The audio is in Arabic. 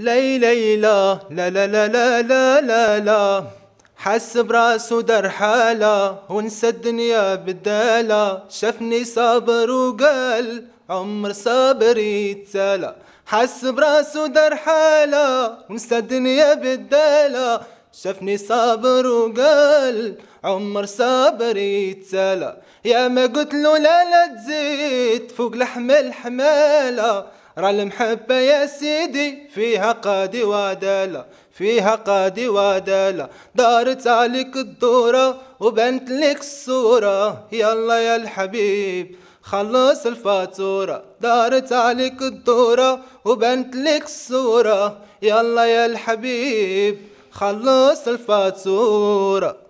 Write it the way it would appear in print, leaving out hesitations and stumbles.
لي ليلى لا لا لا لا لا لا لا حس براسه دار حالة ونسى الدنيا بدالة. شافني صابر وقال عمر صابر يتسالى. حس براسه دار حالة ونسى الدنيا بدالة. شافني صابر وقال عمر صابر يتسالى. يا ما قلت له لا لا تزيد فوق لحم الحمالة. راه المحبة يا سيدي فيها قاضي وعدالة، فيها قاضي وعدالة. دارت عليك الدورة وبنت لك الصورة. يلا يا الحبيب خلص الفاتورة. دارت عليك الدورة وبنت لك الصورة. يلا يا الحبيب خلص الفاتورة.